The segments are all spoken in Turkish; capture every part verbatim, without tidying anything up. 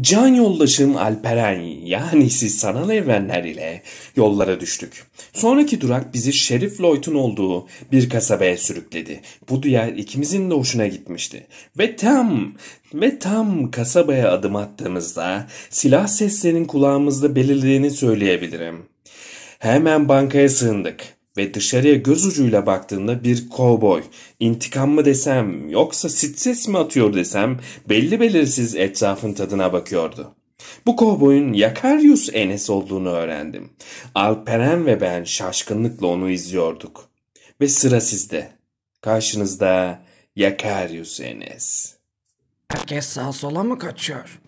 can yoldaşım Alperen yani siz sanal evrenler ile yollara düştük. Sonraki durak bizi Şerif Lloyd'un olduğu bir kasabaya sürükledi. Bu diğer ikimizin de hoşuna gitmişti. Ve tam ve tam kasabaya adım attığımızda silah seslerinin kulağımızda belirlediğini söyleyebilirim. Hemen bankaya sığındık. Ve dışarıya göz ucuyla baktığımda bir kovboy, intikam mı desem yoksa stres mi atıyor desem belli belirsiz etrafın tadına bakıyordu. Bu kovboyun Yakaryus Enes olduğunu öğrendim. Alperen ve ben şaşkınlıkla onu izliyorduk. Ve sıra sizde. Karşınızda Yakaryus Enes. Herkes sağa sola mı kaçıyor?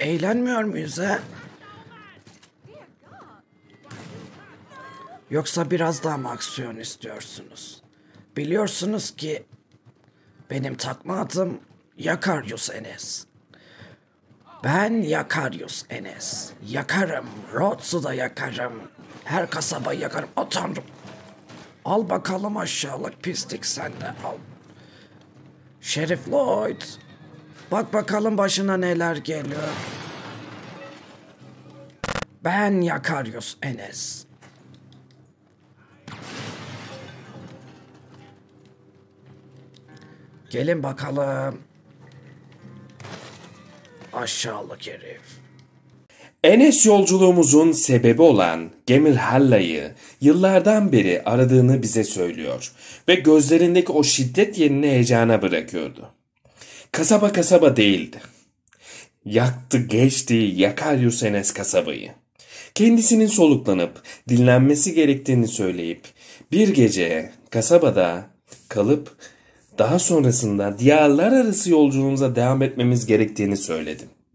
Eğlenmiyor muyuz ha? Yoksa biraz daha mı aksiyon istiyorsunuz? Biliyorsunuz ki benim takma adım Yakaryus Enes. Ben Yakaryus Enes. Yakarım. Rhodes'u da yakarım. Her kasabayı yakarım. O tanrım. Al bakalım aşağılık pislik sen de al. Şerif Lloyd. Bak bakalım başına neler geliyor. Ben Yakaryus Enes. Gelin bakalım. Aşağılık herif. Enes yolculuğumuzun sebebi olan Gemilhalla'yı yıllardan beri aradığını bize söylüyor. Ve gözlerindeki o şiddet yerini heyecana bırakıyordu. Kasaba kasaba değildi. Yaktı geçti Yakaryus Enes kasabayı. Kendisinin soluklanıp dinlenmesi gerektiğini söyleyip bir gece kasabada kalıp daha sonrasında diyarlar arası yolculuğumuza devam etmemiz gerektiğini söyledim.